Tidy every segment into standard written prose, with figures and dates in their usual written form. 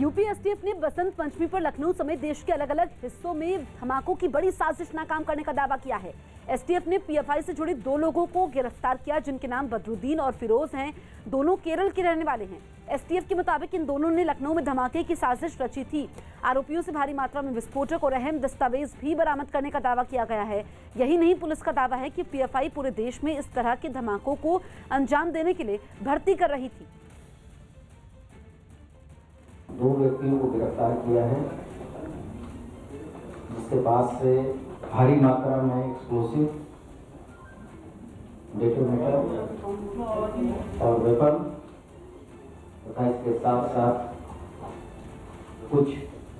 UP STF ने बसंत पंचमी पर लखनऊ समेत देश के अलग अलग हिस्सों में धमाकों की बड़ी साजिश नाकाम करने का दावा किया है। एसटीएफ ने पीएफआई से जुड़े दो लोगों को गिरफ्तार किया जिनके नाम बदरुद्दीन और फिरोज हैं। दोनों केरल के रहने वाले हैं। एसटीएफ के मुताबिक इन दोनों ने लखनऊ में धमाके की साजिश रची थी। आरोपियों से भारी मात्रा में विस्फोटक और अहम दस्तावेज भी बरामद करने का दावा किया गया है। यही नहीं, पुलिस का दावा है कि पीएफआई पूरे देश में इस तरह के धमाकों को अंजाम देने के लिए भर्ती कर रही थी। दो व्यक्तियों को गिरफ्तार किया है, जिसके पास से भारी मात्रा में एक्सप्लोसिव, डेटोनेटर और वेपन तथा इसके साथ साथ कुछ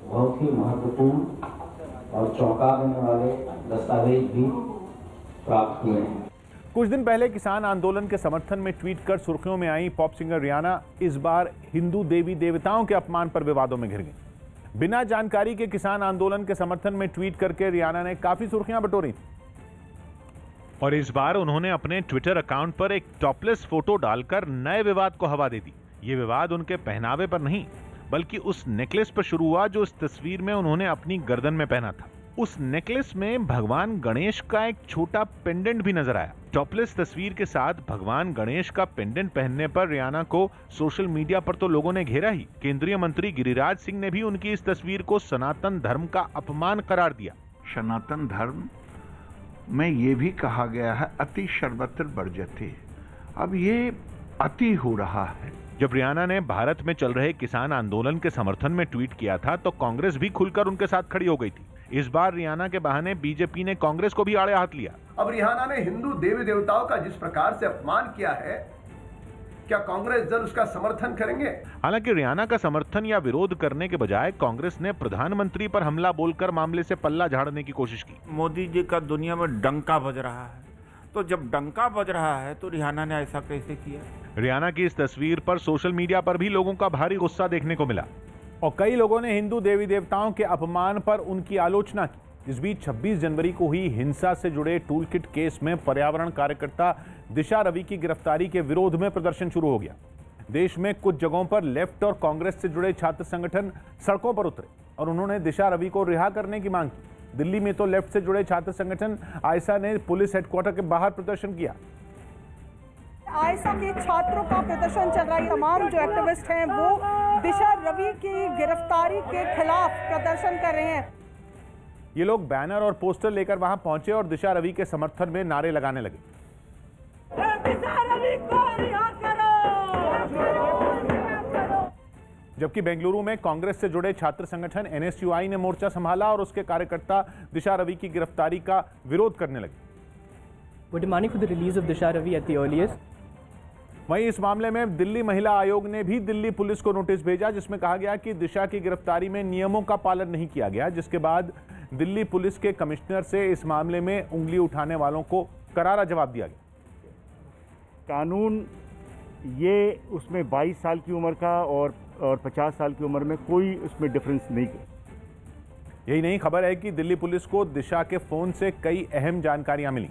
बहुत ही महत्वपूर्ण और चौंका देने वाले दस्तावेज भी प्राप्त किए हैं। कुछ दिन पहले किसान आंदोलन के समर्थन में ट्वीट कर सुर्खियों में आई पॉप सिंगर रिहाना इस बार हिंदू देवी देवताओं के अपमान पर विवादों में घिर गई। बिना जानकारी के किसान आंदोलन के समर्थन में ट्वीट करके रिहाना ने काफी सुर्खियां बटोरी और इस बार उन्होंने अपने ट्विटर अकाउंट पर एक टॉपलेस फोटो डालकर नए विवाद को हवा दे दी। ये विवाद उनके पहनावे पर नहीं बल्कि उस नेकलेस पर शुरू हुआ जो इस तस्वीर में उन्होंने अपनी गर्दन में पहना था। उस नेकलेस में भगवान गणेश का एक छोटा पेंडेंट भी नजर आया। टॉपलेस तस्वीर के साथ भगवान गणेश का पेंडेंट पहनने पर रिहाना को सोशल मीडिया पर तो लोगों ने घेरा ही, केंद्रीय मंत्री गिरिराज सिंह ने भी उनकी इस तस्वीर को सनातन धर्म का अपमान करार दिया। सनातन धर्म में ये भी कहा गया है अति सर्वत्र वर्जते। अब ये अति हो रहा है। जब रिहाना ने भारत में चल रहे किसान आंदोलन के समर्थन में ट्वीट किया था तो कांग्रेस भी खुलकर उनके साथ खड़ी हो गई थी। इस बार रिहाना के बहाने बीजेपी ने कांग्रेस को भी आड़े हाथ लिया। अब रिहाना ने हिंदू देवी देवताओं का जिस प्रकार से अपमान किया है, क्या कांग्रेस दल उसका समर्थन करेंगे? हालांकि रिहाना का समर्थन या विरोध करने के बजाय कांग्रेस ने प्रधानमंत्री पर हमला बोलकर मामले से पल्ला झाड़ने की कोशिश की। मोदी जी का दुनिया में डंका बज रहा है, तो जब डंका बज रहा है तो रिहाना ने ऐसा कैसे किया? रिहाना की इस तस्वीर पर सोशल मीडिया पर भी लोगों का भारी गुस्सा देखने को मिला और कई लोगों ने हिंदू देवी देवताओं के अपमान पर उनकी आलोचना की। जिस बीच 26 जनवरी को हुई हिंसा से जुड़े टूलकिट केस में पर्यावरण कार्यकर्ता दिशा रवि की गिरफ्तारी के विरोध में प्रदर्शन शुरू हो गया। देश में कुछ जगहों पर लेफ्ट और कांग्रेस से जुड़े छात्र संगठन सड़कों पर उतरे और उन्होंने दिशा रवि को रिहा करने की मांग की। दिल्ली में तो लेफ्ट से जुड़े छात्र संगठन आयसा ने पुलिस हेडक्वार्टर के बाहर प्रदर्शन किया। आयसा के छात्रों का प्रदर्शन चल रहा है। तमाम जो एक्टिविस्ट हैं वो दिशा रवि की गिरफ्तारी के खिलाफ प्रदर्शन कर रहे हैं। ये लोग बैनर और पोस्टर लेकर वहां पहुंचे और दिशा रवि के समर्थन में नारे लगाने लगे। जबकि बेंगलुरु में कांग्रेस से जुड़े छात्र संगठन एनएसयूआई ने मोर्चा संभाला और उसके कार्यकर्ता दिशा रवि की गिरफ्तारी का विरोध करने लगे। We're demanding for the release of Disha Ravi at the earliest. वहीं इस मामले में दिल्ली महिला आयोग ने भी दिल्ली पुलिस को नोटिस भेजा जिसमें कहा गया कि दिशा की गिरफ्तारी में नियमों का पालन नहीं किया गया, जिसके बाद दिल्ली पुलिस के कमिश्नर से इस मामले में उंगली उठाने वालों को करारा जवाब दिया गया। कानून ये उसमें 22 साल की उम्र का और 50 साल की उम्र में कोई उसमें डिफरेंस नहीं है। यही नहीं, खबर है कि दिल्ली पुलिस को दिशा के फोन से कई अहम जानकारियाँ मिली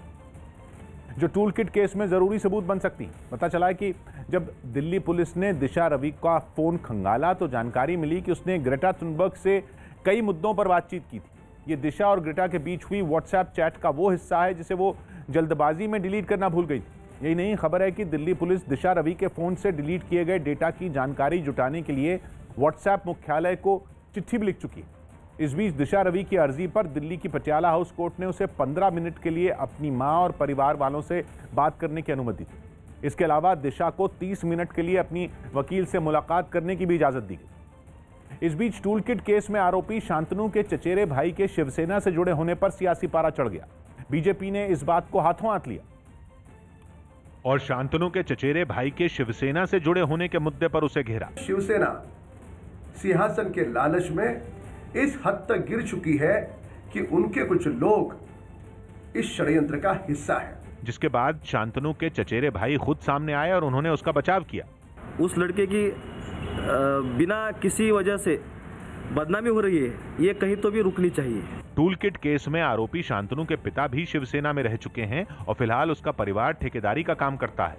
जो टूलकिट केस में जरूरी सबूत बन सकती। पता चला है कि जब दिल्ली पुलिस ने दिशा रवि का फोन खंगाला तो जानकारी मिली कि उसने ग्रेटा थुनबर्ग से कई मुद्दों पर बातचीत की थी। ये दिशा और ग्रेटा के बीच हुई व्हाट्सएप चैट का वो हिस्सा है जिसे वो जल्दबाजी में डिलीट करना भूल गई। यही नहीं, खबर है कि दिल्ली पुलिस दिशा रवि के फोन से डिलीट किए गए डेटा की जानकारी जुटाने के लिए व्हाट्सएप मुख्यालय को चिट्ठी भी लिख चुकी है। इस बीच दिशा रवि की अर्जी पर दिल्ली की पटियाला हाउस कोर्ट ने उसे 15 मिनट के लिए अपनी मां और परिवार वालों से बात करने की अनुमति दी। इसके अलावा दिशा को 30 मिनट के लिए अपनी वकील से मुलाकात करने की भी इजाजत दी गई। इस बीच टूलकिट केस में आरोपी शांतनु के चचेरे भाई के शिवसेना से जुड़े होने पर सियासी पारा चढ़ गया। बीजेपी ने इस बात को हाथों हाथ लिया और शांतनु के चचेरे भाई के शिवसेना से जुड़े होने के मुद्दे पर उसे घेरा। शिवसेना सिंहासन के लालच में इस हद तक गिर चुकी है कि उनके कुछ लोग इस षड्यंत्र का हिस्सा है। जिसके बाद शांतनु के चचेरे भाई खुद सामने आए और उन्होंने उसका बचाव किया। उस लड़के की बिना किसी वजह से बदनामी हो रही है, ये कहीं तो भी रुकनी चाहिए। टूलकिट केस में आरोपी शांतनु के पिता भी शिवसेना में रह चुके हैं और फिलहाल उसका परिवार ठेकेदारी का काम करता है।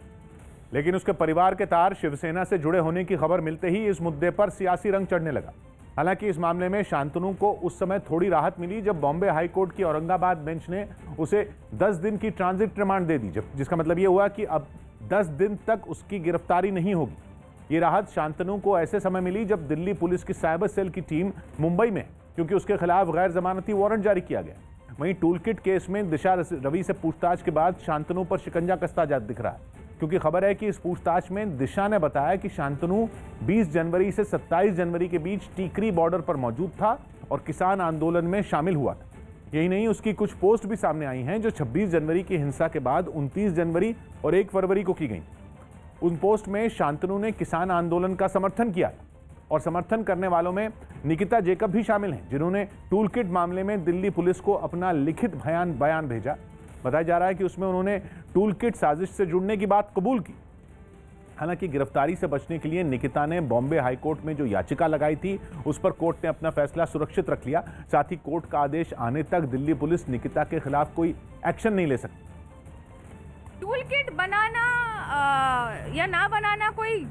लेकिन उसके परिवार के तार शिवसेना से जुड़े होने की खबर मिलते ही इस मुद्दे पर सियासी रंग चढ़ने लगा। हालांकि इस मामले में शांतनु को उस समय थोड़ी राहत मिली जब बॉम्बे हाईकोर्ट की औरंगाबाद बेंच ने उसे 10 दिन की ट्रांजिट रिमांड दे दी, जिसका मतलब ये हुआ कि अब 10 दिन तक उसकी गिरफ्तारी नहीं होगी। ये राहत शांतनु को ऐसे समय मिली जब दिल्ली पुलिस की साइबर सेल की टीम मुंबई में, क्योंकि उसके खिलाफ गैर जमानती वारंट जारी किया गया। वहीं टूलकिट केस में दिशा रवि से पूछताछ के बाद शांतनु पर शिकंजा कसता जाता दिख रहा है, क्योंकि खबर है कि इस पूछताछ में दिशा ने बताया कि शांतनु 20 जनवरी से 27 जनवरी के बीच टीकरी बॉर्डर पर मौजूद था और किसान आंदोलन में शामिल हुआ था। यही नहीं, उसकी कुछ पोस्ट भी सामने आई हैं जो 26 जनवरी की हिंसा के बाद 29 जनवरी और 1 फरवरी को की गई। उन पोस्ट में शांतनु ने किसान आंदोलन का समर्थन किया और समर्थन करने वालों में निकिता जेकब भी शामिल हैं, जिन्होंने टूलकिट मामले में दिल्ली पुलिस को अपना लिखित बयान भेजा। बताया जा रहा है कि उसमें उन्होंने टूलकिट साजिश से जुड़ने की बात कबूल की। हालांकि गिरफ्तारी से बचने के लिए निकिता ने बॉम्बे हाईकोर्ट में जो याचिका लगाई थी उस पर कोर्ट ने अपना फैसला सुरक्षित रख लिया। साथ ही कोर्ट का आदेश आने तक दिल्ली पुलिस निकिता के खिलाफ कोई एक्शन नहीं ले सकती। टूलकिट बनाना या ना बनाना कोई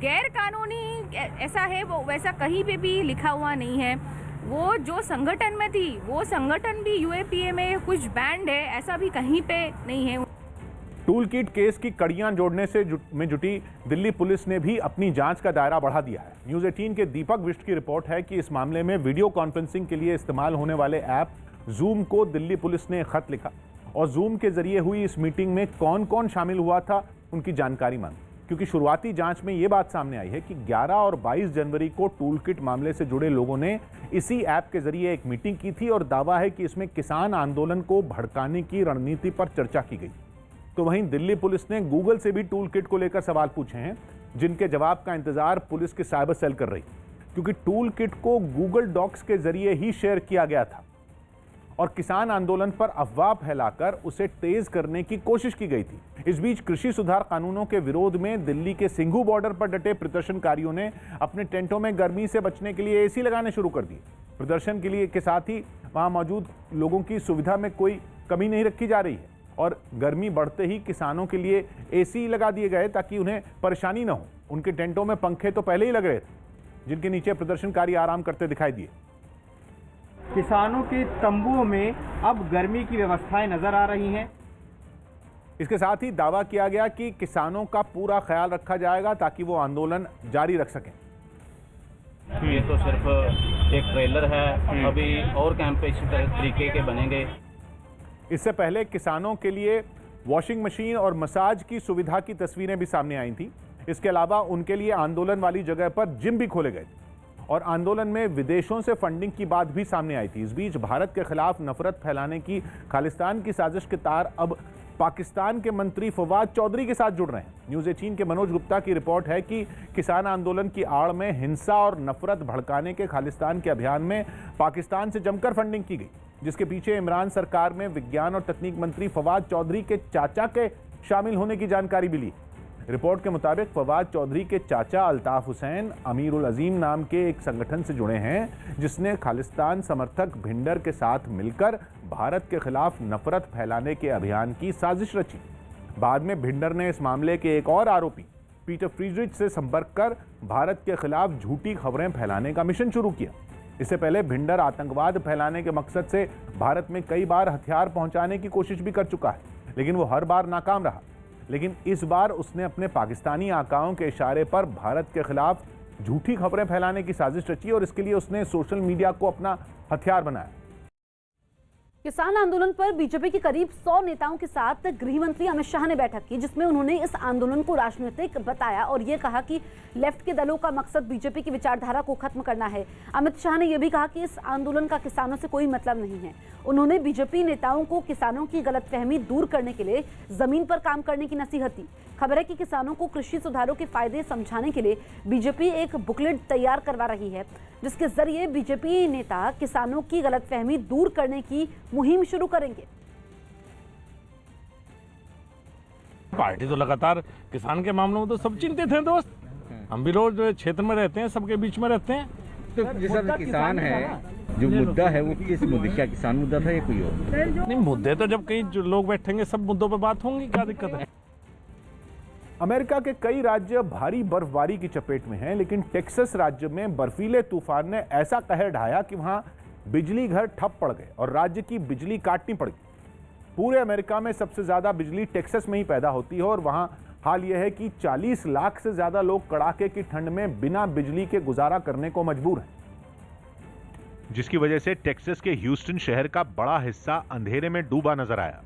गैर कानूनी ऐसा है, वो वैसा कहीं पे भी लिखा हुआ नहीं है। वो जो संगठन में थी वो संगठन भी यूएपीए में कुछ बैंड है, ऐसा भी कहीं पे नहीं है। टूलकिट केस की कड़ियां जोड़ने से जुटी दिल्ली पुलिस ने भी अपनी जांच का दायरा बढ़ा दिया है। न्यूज़ 18 के दीपक विष्ट की रिपोर्ट है कि इस मामले में वीडियो कॉन्फ्रेंसिंग के लिए इस्तेमाल होने वाले ऐप जूम को दिल्ली पुलिस ने खत लिखा और जूम के जरिए हुई इस मीटिंग में कौन कौन शामिल हुआ था उनकी जानकारी मांगी, क्योंकि शुरुआती जांच में ये बात सामने आई है कि 11 और 22 जनवरी को टूलकिट मामले से जुड़े लोगों ने इसी ऐप के जरिए एक मीटिंग की थी और दावा है कि इसमें किसान आंदोलन को भड़काने की रणनीति पर चर्चा की गई। तो वहीं दिल्ली पुलिस ने गूगल से भी टूलकिट को लेकर सवाल पूछे हैं, जिनके जवाब का इंतजार पुलिस की साइबर सेल कर रही, क्योंकि टूलकिट को गूगल डॉक्स के जरिए ही शेयर किया गया था और किसान आंदोलन पर अफवाह फैलाकर उसे तेज करने की कोशिश की गई थी। इस बीच कृषि सुधार कानूनों के विरोध में दिल्ली के सिंघू बॉर्डर पर डटे प्रदर्शनकारियों ने अपने टेंटों में गर्मी से बचने के लिए एसी लगाने शुरू कर दिए। प्रदर्शन के लिए के साथ ही वहां मौजूद लोगों की सुविधा में कोई कमी नहीं रखी जा रही है और गर्मी बढ़ते ही किसानों के लिए एसी लगा दिए गए ताकि उन्हें परेशानी न हो। उनके टेंटों में पंखे तो पहले ही लग रहे थे, जिनके नीचे प्रदर्शनकारी आराम करते दिखाई दिए। किसानों के तंबुओं में अब गर्मी की व्यवस्थाएं नजर आ रही हैं। इसके साथ ही दावा किया गया कि किसानों का पूरा ख्याल रखा जाएगा ताकि वो आंदोलन जारी रख सकें। ये तो सिर्फ एक ट्रेलर है, अभी और कैंप इसी तरीके के बनेंगे। इससे पहले किसानों के लिए वॉशिंग मशीन और मसाज की सुविधा की तस्वीरें भी सामने आई थी। इसके अलावा उनके लिए आंदोलन वाली जगह पर जिम भी खोले गए और आंदोलन में विदेशों से फंडिंग की बात भी सामने आई थी। इस बीच भारत के खिलाफ नफरत फैलाने की खालिस्तान की साजिश के तार अब पाकिस्तान के मंत्री फवाद चौधरी के साथ जुड़ रहे हैं। न्यूज़ 18 के मनोज गुप्ता की रिपोर्ट है कि किसान आंदोलन की आड़ में हिंसा और नफरत भड़काने के खालिस्तान के अभियान में पाकिस्तान से जमकर फंडिंग की गई, जिसके पीछे इमरान सरकार में विज्ञान और तकनीक मंत्री फवाद चौधरी के चाचा के शामिल होने की जानकारी मिली। रिपोर्ट के मुताबिक फवाद चौधरी के चाचा अल्ताफ हुसैन अमीरुल अजीम नाम के एक संगठन से जुड़े हैं, जिसने खालिस्तान समर्थक भिंडर के साथ मिलकर भारत के खिलाफ नफरत फैलाने के अभियान की साजिश रची। बाद में भिंडर ने इस मामले के एक और आरोपी पीटर फ्रीड्रिच से संपर्क कर भारत के खिलाफ झूठी खबरें फैलाने का मिशन शुरू किया। इससे पहले भिंडर आतंकवाद फैलाने के मकसद से भारत में कई बार हथियार पहुंचाने की कोशिश भी कर चुका है, लेकिन वो हर बार नाकाम रहा। लेकिन इस बार उसने अपने पाकिस्तानी आकाओं के इशारे पर भारत के खिलाफ झूठी खबरें फैलाने की साजिश रची और इसके लिए उसने सोशल मीडिया को अपना हथियार बनाया। किसान आंदोलन पर बीजेपी के करीब 100 नेताओं के साथ गृह मंत्री अमित शाह ने बैठक की, जिसमें उन्होंने इस आंदोलन को राजनीतिक बताया और ये कहा कि लेफ्ट के दलों का मकसद बीजेपी की विचारधारा को खत्म करना है। अमित शाह ने यह भी कहा कि इस आंदोलन का किसानों से कोई मतलब नहीं है। उन्होंने बीजेपी नेताओं को किसानों की गलतफहमी दूर करने के लिए जमीन पर काम करने की नसीहत दी। खबर है कि किसानों को कृषि सुधारों के फायदे समझाने के लिए बीजेपी एक बुकलेट तैयार करवा रही है, जिसके जरिए बीजेपी नेता किसानों की गलतफहमी दूर करने की मुहिम शुरू करेंगे। पार्टी तो लगातार किसान के मामलों में तो सब चिंतित हैं दोस्त, हम भी रोज क्षेत्र में रहते हैं, सबके बीच में रहते हैं। तो जैसा किसान है जो मुद्दा है वो किस मुद्दे, क्या किसान मुद्दा था या कोई और? नहीं, मुद्दे तो जब कई लोग बैठेंगे सब मुद्दों पर बात होंगी, क्या दिक्कत है। अमेरिका के कई राज्य भारी बर्फबारी की चपेट में हैं, लेकिन टेक्सास राज्य में बर्फीले तूफान ने ऐसा कहर ढाया कि वहां बिजली घर ठप पड़ गए और राज्य की बिजली काटनी पड़ गई। पूरे अमेरिका में सबसे ज़्यादा बिजली टेक्सास में ही पैदा होती है और वहां हाल यह है कि 40 लाख से ज़्यादा लोग कड़ाके की ठंड में बिना बिजली के गुजारा करने को मजबूर हैं, जिसकी वजह से टेक्सास के ह्यूस्टन शहर का बड़ा हिस्सा अंधेरे में डूबा नजर आया।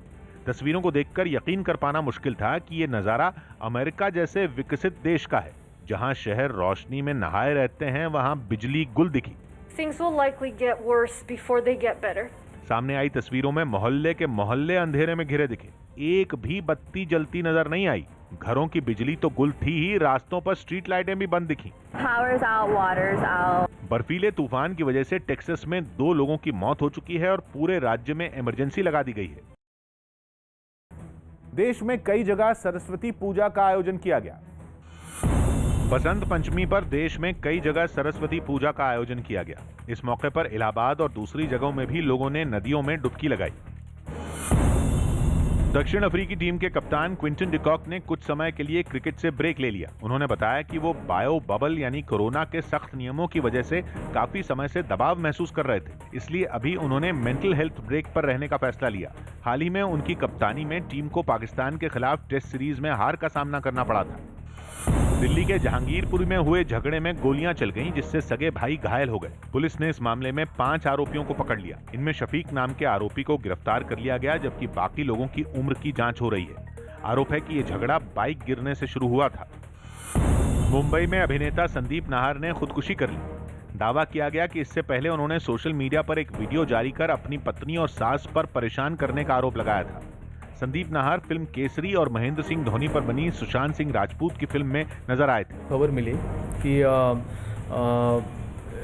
तस्वीरों को देखकर यकीन कर पाना मुश्किल था कि यह नज़ारा अमेरिका जैसे विकसित देश का है, जहां शहर रोशनी में नहाए रहते हैं, वहां बिजली गुल दिखी। Things will likely get worse before they get better. सामने आई तस्वीरों में मोहल्ले के मोहल्ले अंधेरे में घिरे दिखे, एक भी बत्ती जलती नजर नहीं आई। घरों की बिजली तो गुल थी ही, रास्तों पर स्ट्रीट लाइटें भी बंद दिखी। Power's out, water's out. बर्फीले तूफान की वजह से टेक्सास में 2 लोगों की मौत हो चुकी है और पूरे राज्य में इमरजेंसी लगा दी गई है। देश में कई जगह सरस्वती पूजा का आयोजन किया गया। बसंत पंचमी पर देश में कई जगह सरस्वती पूजा का आयोजन किया गया। इस मौके पर इलाहाबाद और दूसरी जगहों में भी लोगों ने नदियों में डुबकी लगाई। दक्षिण अफ्रीकी टीम के कप्तान क्विंटन डिकॉक ने कुछ समय के लिए क्रिकेट से ब्रेक ले लिया। उन्होंने बताया कि वो बायो बबल यानी कोरोना के सख्त नियमों की वजह से काफी समय से दबाव महसूस कर रहे थे, इसलिए अभी उन्होंने मेंटल हेल्थ ब्रेक पर रहने का फैसला लिया। हाल ही में उनकी कप्तानी में टीम को पाकिस्तान के खिलाफ टेस्ट सीरीज में हार का सामना करना पड़ा था। दिल्ली के जहांगीरपुरी में हुए झगड़े में गोलियां चल गईं, जिससे सगे भाई घायल हो गए। पुलिस ने इस मामले में 5 आरोपियों को पकड़ लिया। इनमें शफीक नाम के आरोपी को गिरफ्तार कर लिया गया, जबकि बाकी लोगों की उम्र की जांच हो रही है। आरोप है कि ये झगड़ा बाइक गिरने से शुरू हुआ था। मुंबई में अभिनेता संदीप नाहर ने खुदकुशी कर ली। दावा किया गया कि इससे पहले उन्होंने सोशल मीडिया पर एक वीडियो जारी कर अपनी पत्नी और सास पर परेशान करने का आरोप लगाया था। संदीप नाहर फिल्म केसरी और महेंद्र सिंह धोनी पर बनी सुशांत सिंह राजपूत की फिल्म में नजर आए थे। खबर मिली कि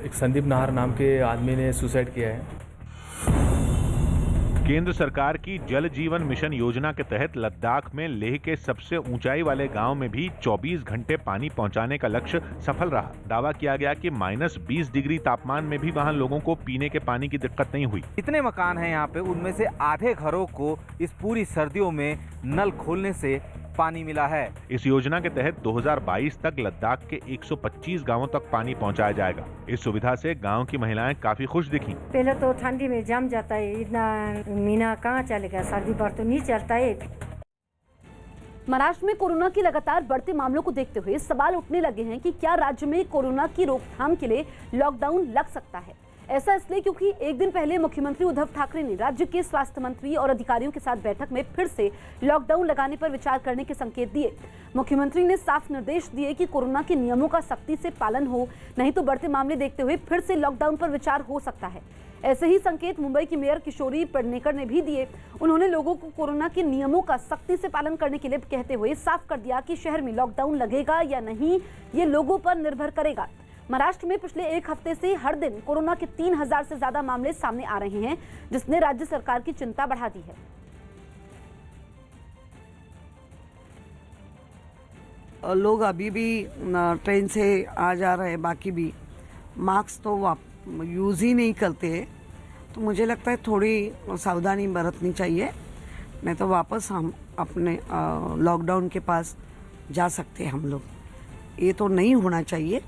एक संदीप नाहर नाम के आदमी ने सुसाइड किया है। केंद्र सरकार की जल जीवन मिशन योजना के तहत लद्दाख में लेह के सबसे ऊंचाई वाले गांव में भी 24 घंटे पानी पहुंचाने का लक्ष्य सफल रहा। दावा किया गया कि -20 डिग्री तापमान में भी वहां लोगों को पीने के पानी की दिक्कत नहीं हुई। इतने मकान हैं यहां पे, उनमें से आधे घरों को इस पूरी सर्दियों में नल खोलने से पानी मिला है। इस योजना के तहत 2022 तक लद्दाख के 125 गांवों तक पानी पहुंचाया जाएगा। इस सुविधा से गांव की महिलाएं काफी खुश दिखीं। पहले तो ठंडी में जम जाता है, इतना महीना कहाँ चलेगा, सर्दी पर तो नहीं चलता है। महाराष्ट्र में कोरोना के लगातार बढ़ते मामलों को देखते हुए सवाल उठने लगे हैं कि क्या राज्य में कोरोना की रोकथाम के लिए लॉकडाउन लग सकता है। ऐसा इसलिए क्योंकि एक दिन पहले मुख्यमंत्री उद्धव ठाकरे ने राज्य के स्वास्थ्य मंत्री और अधिकारियों के साथ बैठक में फिर से लॉकडाउन लगाने पर विचार करने के संकेत दिए। मुख्यमंत्री ने साफ निर्देश दिए कि कोरोना के नियमों का सख्ती से पालन हो, नहीं तो बढ़ते मामले देखते हुए फिर से लॉकडाउन पर विचार हो सकता है। ऐसे ही संकेत मुंबई की मेयर किशोरी पेडनेकर ने भी दिए। उन्होंने लोगों को कोरोना के नियमों का सख्ती से पालन करने के लिए कहते हुए साफ कर दिया कि शहर में लॉकडाउन लगेगा या नहीं, ये लोगों पर निर्भर करेगा। महाराष्ट्र में पिछले एक हफ्ते से हर दिन कोरोना के 3000 से ज्यादा मामले सामने आ रहे हैं, जिसने राज्य सरकार की चिंता बढ़ा दी है। लोग अभी भी ट्रेन से आ जा रहे हैं, बाकी भी मास्क तो यूज ही नहीं करते हैं, तो मुझे लगता है थोड़ी सावधानी बरतनी चाहिए, नहीं तो वापस हम अपने लॉकडाउन के पास जा सकते हैं हम लोग। ये तो नहीं होना चाहिए,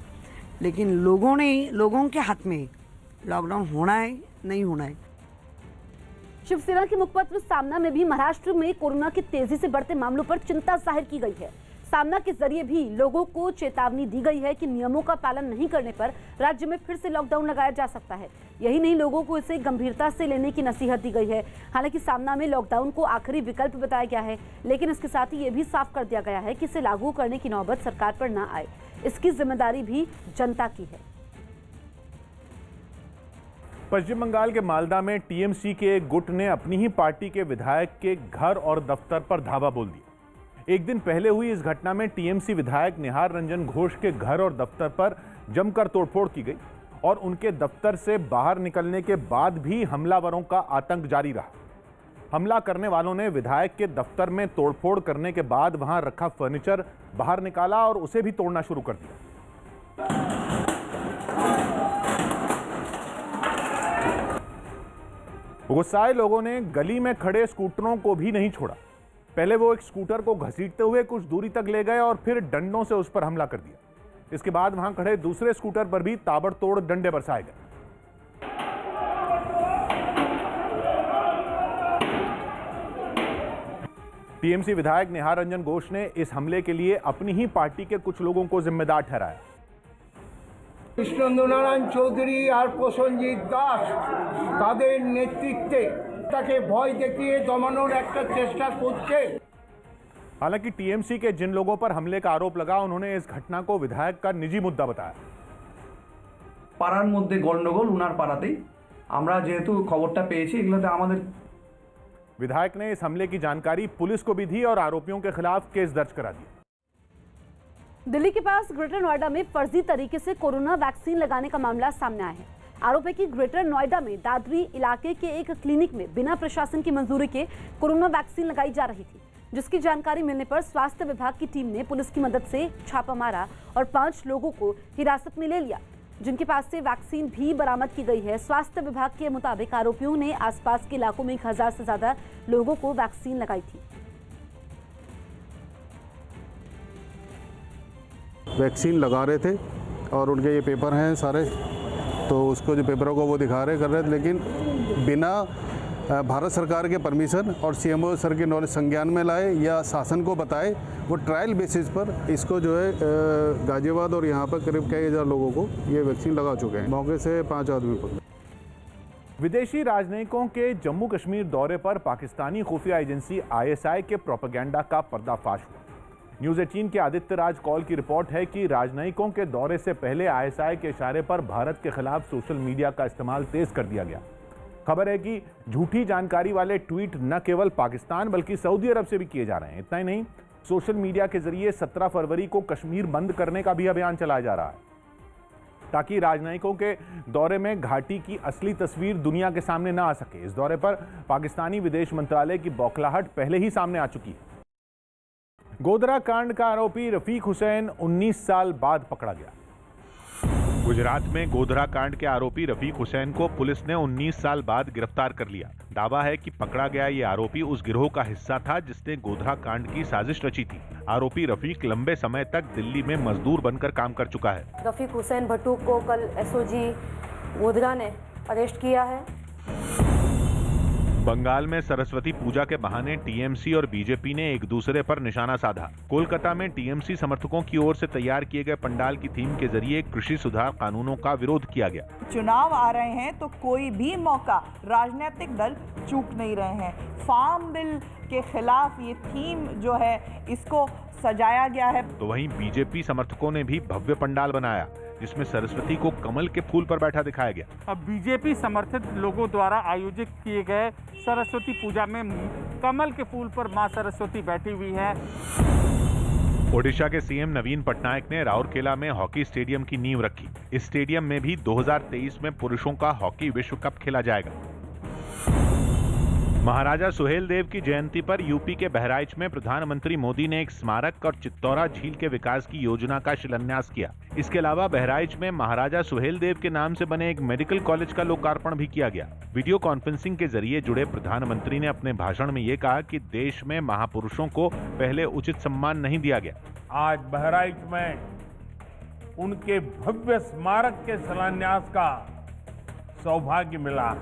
लेकिन लोगों के हाथ में लॉकडाउन होना है नहीं होना है। शिवसेना के मुखपत्र सामना में भी महाराष्ट्र में कोरोना के तेजी से बढ़ते मामलों पर चिंता जाहिर की गई है। सामना के जरिए भी लोगों को चेतावनी दी गई है कि नियमों का पालन नहीं करने पर राज्य में फिर से लॉकडाउन लगाया जा सकता है। यही नहीं, लोगों को इसे गंभीरता से लेने की नसीहत दी गई है। हालांकि सामना में लॉकडाउन को आखिरी विकल्प बताया गया है, लेकिन इसके साथ ही ये भी साफ कर दिया गया है कि इसे लागू करने की नौबत सरकार पर न आए, इसकी जिम्मेदारी भी जनता की है। पश्चिम बंगाल के मालदा में टीएमसी के एक गुट ने अपनी ही पार्टी के विधायक के घर और दफ्तर पर धावा बोल दिया। एक दिन पहले हुई इस घटना में टीएमसी विधायक निहार रंजन घोष के घर और दफ्तर पर जमकर तोड़फोड़ की गई और उनके दफ्तर से बाहर निकलने के बाद भी हमलावरों का आतंक जारी रहा। हमला करने वालों ने विधायक के दफ्तर में तोड़फोड़ करने के बाद वहां रखा फर्नीचर बाहर निकाला और उसे भी तोड़ना शुरू कर दिया। गुस्साए लोगों ने गली में खड़े स्कूटरों को भी नहीं छोड़ा। पहले वो एक स्कूटर को घसीटते हुए कुछ दूरी तक ले गए और फिर डंडों से उस पर हमला कर दिया। इसके बाद वहां खड़े दूसरे स्कूटर पर भी ताबड़तोड़ डंडे बरसाए गए। टीएमसी विधायक निहार रंजन घोष ने इस हमले के लिए अपनी ही पार्टी के कुछ लोगों को जिम्मेदार ठहराया। कृष्णन नारायण चौधरी और पोसंजित दास तादेर नेतृत्व ताके भय देखिए दमनों एकटा चेष्टा करछे। हालांकि टीएमसी के जिन लोगों पर हमले का आरोप लगा उन्होंने इस घटना को विधायक का निजी मुद्दा बताया। पारार मध्य गंडगोल उनार पारातेई आमरा जेहेतु खबरटा पेयेछि एगुलोते आमादेर। विधायक ने इस हमले की जानकारी पुलिस को भी दी और आरोपियों के खिलाफ केस दर्ज करा दिया। दिल्ली के पास ग्रेटर नोएडा में फर्जी तरीके से कोरोना वैक्सीन लगाने का मामला सामने आया है। आरोप है कि ग्रेटर नोएडा में दादरी इलाके के एक क्लिनिक में बिना प्रशासन की मंजूरी के कोरोना वैक्सीन लगाई जा रही थी, जिसकी जानकारी मिलने पर स्वास्थ्य विभाग की टीम ने पुलिस की मदद से छापा मारा और 5 लोगों को हिरासत में ले लिया, जिनके पास से वैक्सीन भी बरामद की गई है। स्वास्थ्य विभाग के मुताबिक आरोपियों ने आसपास के इलाकों में 1000 से ज्यादा लोगों को वैक्सीन लगाई थी। वैक्सीन लगा रहे थे और उनके ये पेपर हैं सारे, तो उसको जो पेपरों को वो दिखा रहे कर रहे थे, लेकिन बिना भारत सरकार के परमिशन और सीएमओ सर के नॉलेज संज्ञान में लाए या शासन को बताए वो ट्रायल बेसिस पर इसको जो है गाजियाबाद और यहाँ पर करीब कई हज़ार लोगों को ये वैक्सीन लगा चुके हैं। मौके से 5 आदमी पकड़े। विदेशी राजनयिकों के जम्मू कश्मीर दौरे पर पाकिस्तानी खुफिया एजेंसी ISI के प्रोपेगेंडा का पर्दाफाश हुआ। न्यूज़ 18 के आदित्य राज कॉल की रिपोर्ट है कि राजनयिकों के दौरे से पहले ISI के इशारे पर भारत के खिलाफ सोशल मीडिया का इस्तेमाल तेज कर दिया गया। खबर है कि झूठी जानकारी वाले ट्वीट न केवल पाकिस्तान बल्कि सऊदी अरब से भी किए जा रहे हैं। इतना ही नहीं, सोशल मीडिया के जरिए 17 फरवरी को कश्मीर बंद करने का भी अभियान चलाया जा रहा है ताकि राजनयिकों के दौरे में घाटी की असली तस्वीर दुनिया के सामने न आ सके। इस दौरे पर पाकिस्तानी विदेश मंत्रालय की बौखलाहट पहले ही सामने आ चुकी है। गोधरा कांड का आरोपी रफीक हुसैन 19 साल बाद पकड़ा गया। गुजरात में गोधरा कांड के आरोपी रफीक हुसैन को पुलिस ने 19 साल बाद गिरफ्तार कर लिया। दावा है कि पकड़ा गया ये आरोपी उस गिरोह का हिस्सा था जिसने गोधरा कांड की साजिश रची थी। आरोपी रफीक लंबे समय तक दिल्ली में मजदूर बनकर काम कर चुका है। रफीक हुसैन भट्टू को कल SOG गोधरा ने अरेस्ट किया है। बंगाल में सरस्वती पूजा के बहाने टीएमसी और बीजेपी ने एक दूसरे पर निशाना साधा। कोलकाता में टीएमसी समर्थकों की ओर से तैयार किए गए पंडाल की थीम के जरिए कृषि सुधार कानूनों का विरोध किया गया। चुनाव आ रहे हैं तो कोई भी मौका राजनीतिक दल चूक नहीं रहे हैं। फार्म बिल के खिलाफ ये थीम जो है इसको सजाया गया है। तो वहीं बीजेपी समर्थकों ने भी भव्य पंडाल बनाया जिसमें सरस्वती को कमल के फूल पर बैठा दिखाया गया। अब बीजेपी समर्थित लोगों द्वारा आयोजित किए गए सरस्वती पूजा में कमल के फूल पर मां सरस्वती बैठी हुई है। ओडिशा के सीएम नवीन पटनायक ने राउरकेला में हॉकी स्टेडियम की नींव रखी। इस स्टेडियम में भी 2023 में पुरुषों का हॉकी विश्व कप खेला जाएगा। महाराजा सुहेल देव की जयंती पर यूपी के बहराइच में प्रधानमंत्री मोदी ने एक स्मारक और चित्तौरा झील के विकास की योजना का शिलान्यास किया। इसके अलावा बहराइच में महाराजा सुहेल देव के नाम से बने एक मेडिकल कॉलेज का लोकार्पण भी किया गया। वीडियो कॉन्फ्रेंसिंग के जरिए जुड़े प्रधानमंत्री ने अपने भाषण में ये कहा कि देश में महापुरुषों को पहले उचित सम्मान नहीं दिया गया। आज बहराइच में उनके भव्य स्मारक के शिलान्यास का सौभाग्य मिला।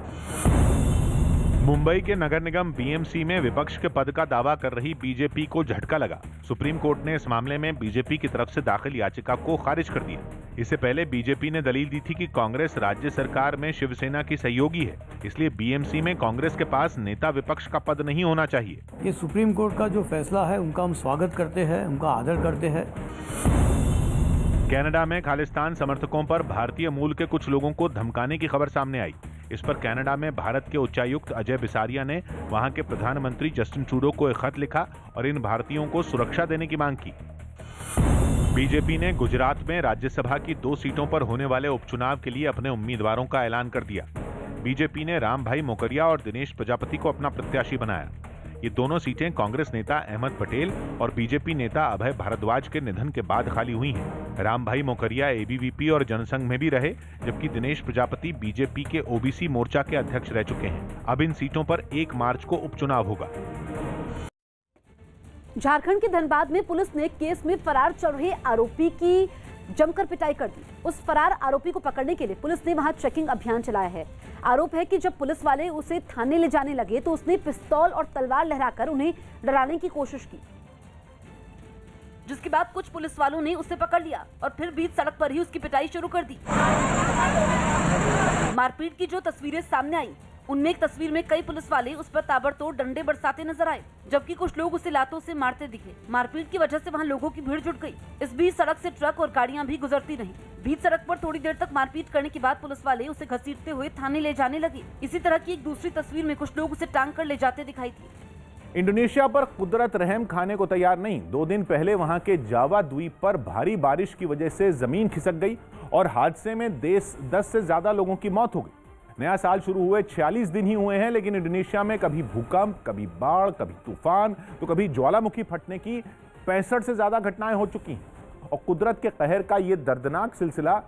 मुंबई के नगर निगम बीएमसी में विपक्ष के पद का दावा कर रही बीजेपी को झटका लगा। सुप्रीम कोर्ट ने इस मामले में बीजेपी की तरफ से दाखिल याचिका को खारिज कर दिया। इससे पहले बीजेपी ने दलील दी थी कि कांग्रेस राज्य सरकार में शिवसेना की सहयोगी है, इसलिए बीएमसी में कांग्रेस के पास नेता विपक्ष का पद नहीं होना चाहिए। ये सुप्रीम कोर्ट का जो फैसला है उनका हम स्वागत करते हैं, उनका आदर करते हैं। कनाडा में खालिस्तान समर्थकों पर भारतीय मूल के कुछ लोगों को धमकाने की खबर सामने आई। इस पर कनाडा में भारत के उच्चायुक्त अजय बिसारिया ने वहां के प्रधानमंत्री जस्टिन ट्रूडो को एक खत लिखा और इन भारतीयों को सुरक्षा देने की मांग की। बीजेपी ने गुजरात में राज्यसभा की 2 सीटों पर होने वाले उपचुनाव के लिए अपने उम्मीदवारों का ऐलान कर दिया। बीजेपी ने रामभाई मोकरिया और दिनेश प्रजापति को अपना प्रत्याशी बनाया। ये दोनों सीटें कांग्रेस नेता अहमद पटेल और बीजेपी नेता अभय भारद्वाज के निधन के बाद खाली हुई हैं। रामभाई मोकरिया ABVP और जनसंघ में भी रहे, जबकि दिनेश प्रजापति बीजेपी के OBC मोर्चा के अध्यक्ष रह चुके हैं। अब इन सीटों पर 1 मार्च को उपचुनाव होगा। झारखंड के धनबाद में पुलिस ने केस में फरार चल रहे आरोपी की जमकर पिटाई कर दी। उस फरार आरोपी को पकड़ने के लिए पुलिस ने वहां चेकिंग अभियान चलाया है। आरोप है कि जब पुलिस वाले उसे थाने ले जाने लगे तो उसने पिस्तौल और तलवार लहराकर उन्हें डराने की कोशिश की, जिसके बाद कुछ पुलिस वालों ने उसे पकड़ लिया और फिर बीच सड़क पर ही उसकी पिटाई शुरू कर दी। मारपीट की जो तस्वीरें सामने आई उनमें एक तस्वीर में कई पुलिस वाले उस पर ताबड़तोड़ डंडे बरसाते नजर आए, जबकि कुछ लोग उसे लातों से मारते दिखे। मारपीट की वजह से वहां लोगों की भीड़ जुट गई। इस बीच सड़क से ट्रक और गाड़ियां भी गुजरती रहीं। बीच सड़क पर थोड़ी देर तक मारपीट करने के बाद पुलिस वाले उसे घसीटते हुए थाने ले जाने लगे। इसी तरह की एक दूसरी तस्वीर में कुछ लोग उसे टांग कर ले जाते दिखाई दी। इंडोनेशिया पर कुदरत रहम खाने को तैयार नहीं। 2 दिन पहले वहाँ के जावा द्वीप पर भारी बारिश की वजह से जमीन खिसक गई और हादसे में 10 से ज्यादा लोगों की मौत हो गई। नया साल शुरू हुए 46 दिन ही हुए हैं, लेकिन इंडोनेशिया में कभी भूकंप, कभी बाढ़, कभी तूफान तो कभी ज्वालामुखी फटने की 65 से ज़्यादा घटनाएं हो चुकी हैं और कुदरत के कहर का ये दर्दनाक सिलसिला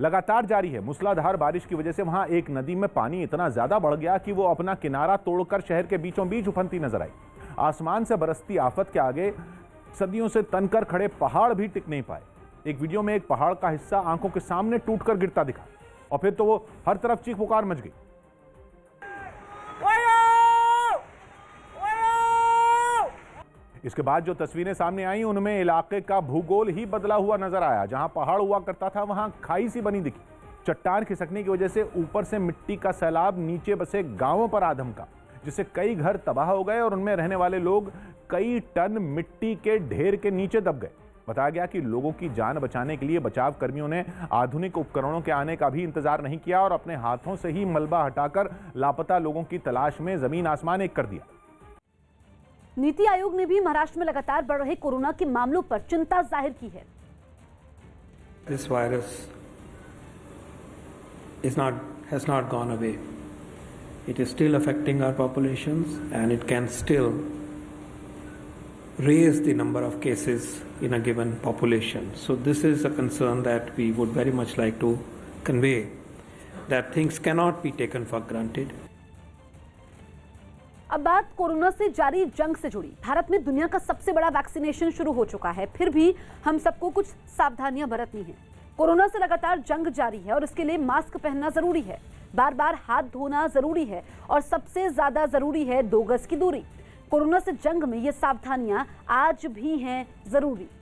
लगातार जारी है। मूसलाधार बारिश की वजह से वहाँ एक नदी में पानी इतना ज़्यादा बढ़ गया कि वो अपना किनारा तोड़कर शहर के बीचों बीच उफनती नजर आई। आसमान से बरसती आफत के आगे सदियों से तनकर खड़े पहाड़ भी टिक नहीं पाए। एक वीडियो में एक पहाड़ का हिस्सा आंखों के सामने टूट कर गिरता दिखा और फिर तो वो हर तरफ चीख पुकार मच गई। इसके बाद जो तस्वीरें सामने आई उनमें इलाके का भूगोल ही बदला हुआ नजर आया। जहां पहाड़ हुआ करता था वहां खाई सी बनी दिखी। चट्टान खिसकने की वजह से ऊपर से मिट्टी का सैलाब नीचे बसे गांवों पर आधमका, जिससे कई घर तबाह हो गए और उनमें रहने वाले लोग कई टन मिट्टी के ढेर के नीचे दब गए। बताया गया कि लोगों की जान बचाने के लिए बचाव कर्मियों ने आधुनिक उपकरणों के आने का भी इंतजार नहीं किया और अपने हाथों से ही मलबा हटाकर लापता लोगों की तलाश में जमीन आसमान एक कर दिया। नीति आयोग ने भी महाराष्ट्र में लगातार बढ़ रहे कोरोना के मामलों पर चिंता जाहिर की है। This virus has not gone away. It is still affecting our populations and it can still raise the number of cases in a given population. So this is a concern that we would very much like to convey, that things cannot be taken for granted. अब बात corona से जारी जंग से जुड़ी। भारत में दुनिया का सबसे बड़ा वैक्सीनेशन शुरू हो चुका है, फिर भी हम सबको कुछ सावधानियां बरतनी है। कोरोना से लगातार जंग जारी है और इसके लिए मास्क पहनना जरूरी है, बार बार हाथ धोना जरूरी है और सबसे ज्यादा जरूरी है 2 गज की दूरी। कोरोना से जंग में ये सावधानियां आज भी हैं जरूरी।